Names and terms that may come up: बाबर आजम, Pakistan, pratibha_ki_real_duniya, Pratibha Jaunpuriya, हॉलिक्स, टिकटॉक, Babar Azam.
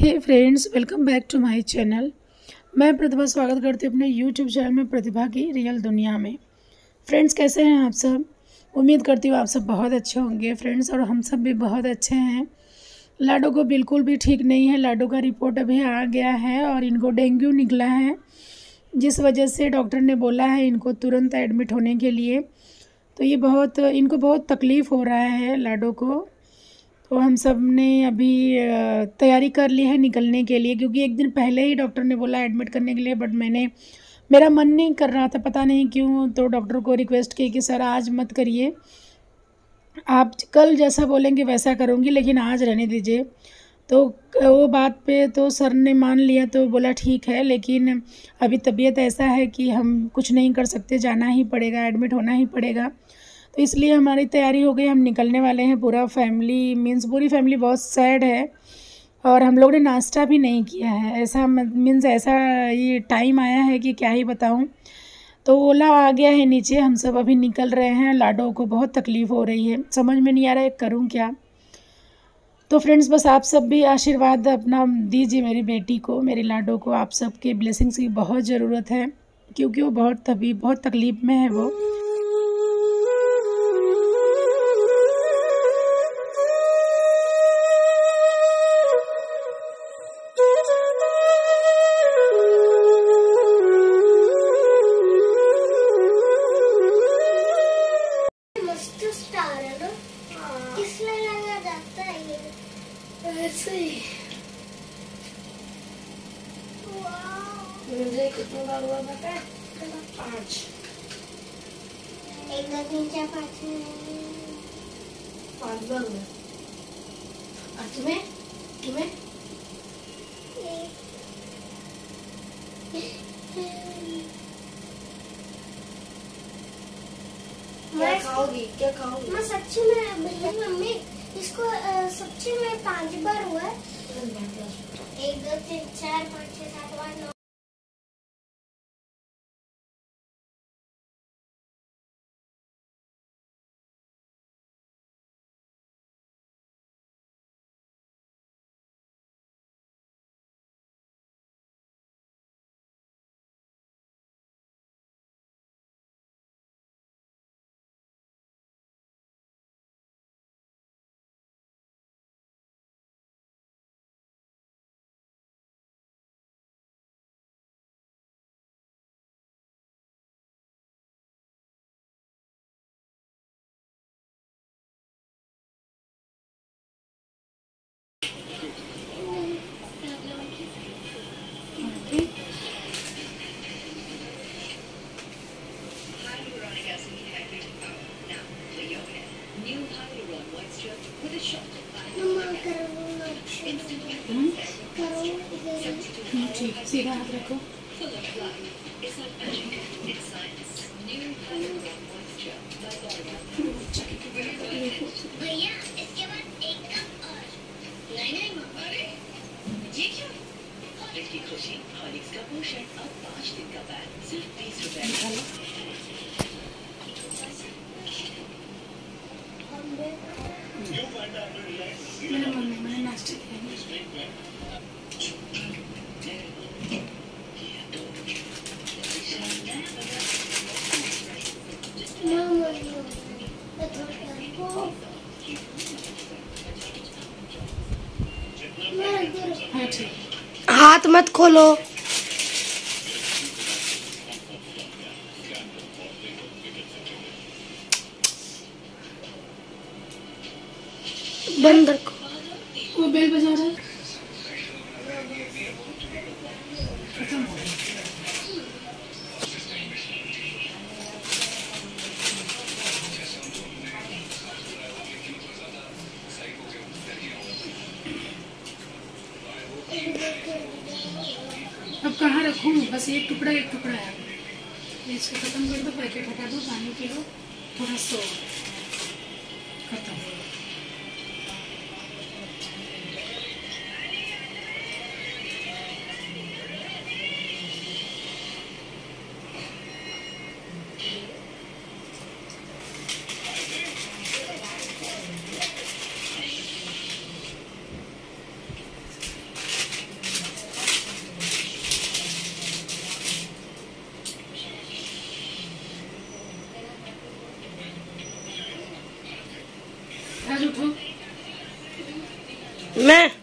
Hey friends, welcome back to my channel. मैं प्रतिभा स्वागत करती हूँ अपने यूट्यूब चैनल में प्रतिभा की रियल दुनिया में। फ्रेंड्स, कैसे हैं आप सब? उम्मीद करती हूँ आप सब बहुत अच्छे होंगे फ्रेंड्स, और हम सब भी बहुत अच्छे हैं। लाडो को बिल्कुल भी ठीक नहीं है। लाडो का रिपोर्ट अभी आ गया है और इनको डेंगू निकला है, जिस वजह से डॉक्टर ने बोला है इनको तुरंत एडमिट होने के लिए। तो ये इनको बहुत तकलीफ़ हो रहा है लाडो को। तो हम सब ने अभी तैयारी कर ली है निकलने के लिए, क्योंकि एक दिन पहले ही डॉक्टर ने बोला एडमिट करने के लिए, बट मेरा मन नहीं कर रहा था, पता नहीं क्यों। तो डॉक्टर को रिक्वेस्ट की कि सर आज मत करिए, आप कल जैसा बोलेंगे वैसा करूँगी, लेकिन आज रहने दीजिए। तो वो बात पे तो सर ने मान लिया, तो बोला ठीक है, लेकिन अभी तबीयत ऐसा है कि हम कुछ नहीं कर सकते, जाना ही पड़ेगा, एडमिट होना ही पड़ेगा। तो इसलिए हमारी तैयारी हो गई, हम निकलने वाले हैं। पूरी फैमिली बहुत सैड है, और हम लोग ने नाश्ता भी नहीं किया है। ऐसा ये टाइम आया है कि क्या ही बताऊं। तो ओला आ गया है नीचे, हम सब अभी निकल रहे हैं। लाडो को बहुत तकलीफ़ हो रही है, समझ में नहीं आ रहा है करूं क्या। तो फ्रेंड्स, बस आप सब भी आशीर्वाद अपना दीजिए मेरी बेटी को, मेरी लाडो को। आप सब के ब्लेसिंग्स की बहुत ज़रूरत है, क्योंकि वो बहुत तकलीफ़ में है वो। मुझे कितनी बार हुआ पता है? 5। एक बार नीचे 5 बार हुआ। और तुम्हें क्या खाओगी? मैं सच्ची में भैया मम्मी इसको सच्ची में 5 बार हुआ है। 1 2 3 4 5 6 7 8 9। सीधा हाथ रखो। भैया इसके बाद एक कप और। नहीं मम्मा, अरे ये क्यों? हॉलिक्स की खुशी, हॉलिक्स का पोषण, अब 5 दिन का पैक सिर्फ 20 रुपए का। मैंने नाश्ता किया। हाथ मत खोलो। बंद रखो। वो बेल बजा रहा है। अब कहाँ रखूँ? बस एक टुकड़ा है। इसको खत्म कर दो, पैकेट हटा दो, पानी पी लो, थोड़ा सो, खत्म। मैं